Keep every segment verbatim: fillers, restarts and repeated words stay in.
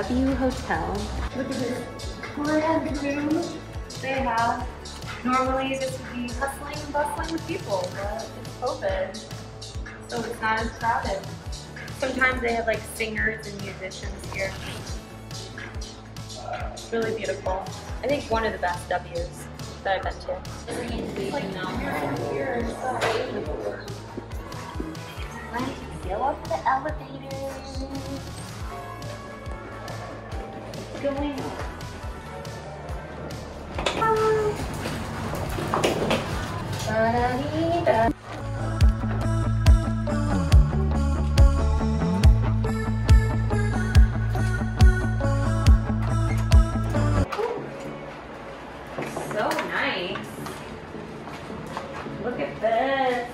W Hotel. Look at this grand room they have. Normally this would be hustling and bustling with people, but it's COVID, so it's not as crowded. Sometimes they have like singers and musicians here. It's really beautiful. I think one of the best W's that I've been to. It's like here and here. Let's go up the elevator. What's going on? Da-da-dee-da. So nice. Look at this.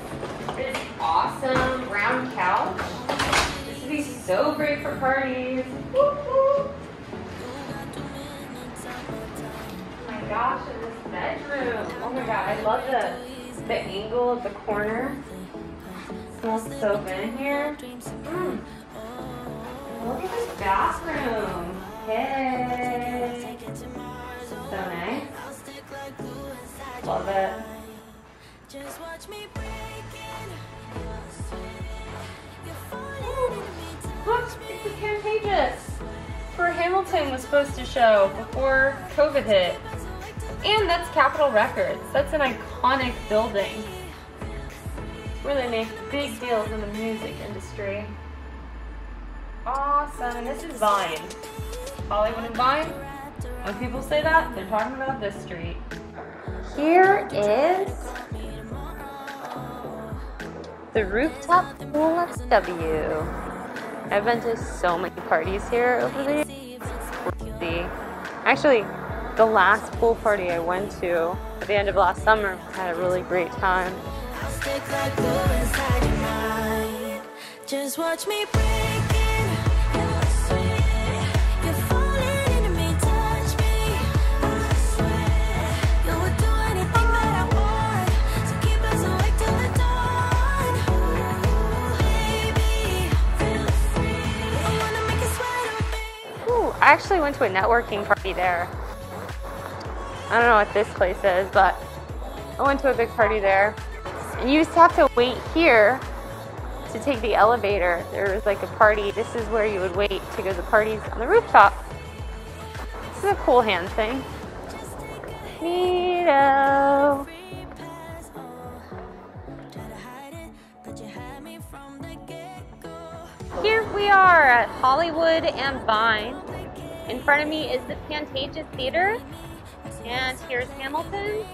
This awesome round couch. This would be so great for parties. Woo-hoo. Oh my gosh, and this bedroom. Oh my god, I love this. The angle of the corner. It smells so good in here. Mm. Look at this bathroom. Hey. So nice. Love it. Ooh. Look, it's the Pantages. Where Hamilton was supposed to show before COVID hit. And that's Capitol Records. That's an iconic building. It's where they make big deals in the music industry. Awesome, and this is Vine. Hollywood and Vine. When people say that, they're talking about this street. Here is the rooftop pool at W. I've been to so many parties here over the years. Actually, the last pool party I went to at the end of last summer, had a really great time. Just watch me break in. You're falling into me, touch me. I swear you would do anything that I want to keep us awake till the dawn. Baby, feel free. I wanna make you sweat. Ooh, I actually went to a networking party there. I don't know what this place is, but I went to a big party there. And you used to have to wait here to take the elevator. There was like a party. This is where you would wait to go to the parties on the rooftop. This is a cool hand thing. Neato. Here we are at Hollywood and Vine. In front of me is the Pantages Theater. And here's Hamilton.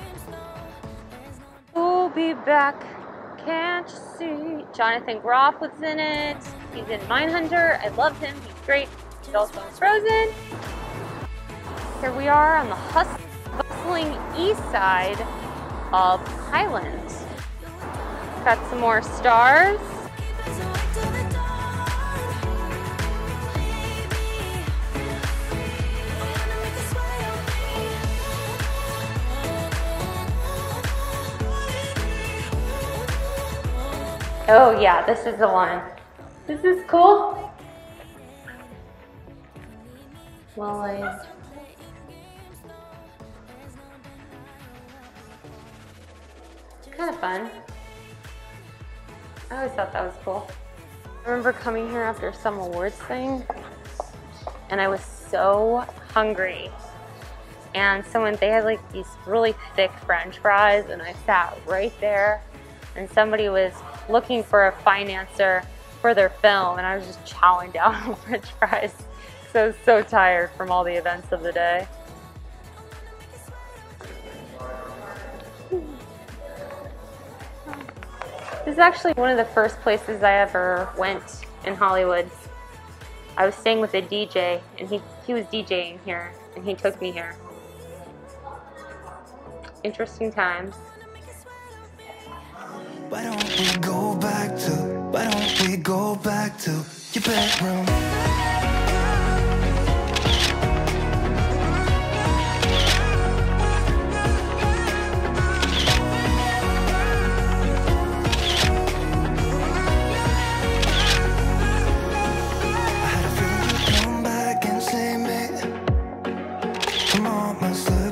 We'll be back, can't you see? Jonathan Groff was in it. He's in Mindhunter. I love him, he's great. He's also in Frozen. Here we are on the hustling east side of Highland. Got some more stars. Oh yeah, this is the one. This is cool. Lollies. Kind of fun. I always thought that was cool. I remember coming here after some awards thing, and I was so hungry. And someone, they had like these really thick French fries, and I sat right there. And somebody was looking for a financer for their film, and I was just chowing down on French fries because I was so tired from all the events of the day. This is actually one of the first places I ever went in Hollywood. I was staying with a D J, and he, he was DJing here, and he took me here. Interesting times. Why don't we go back to, why don't we go back to your bedroom? I had a feeling to come back and say moments left.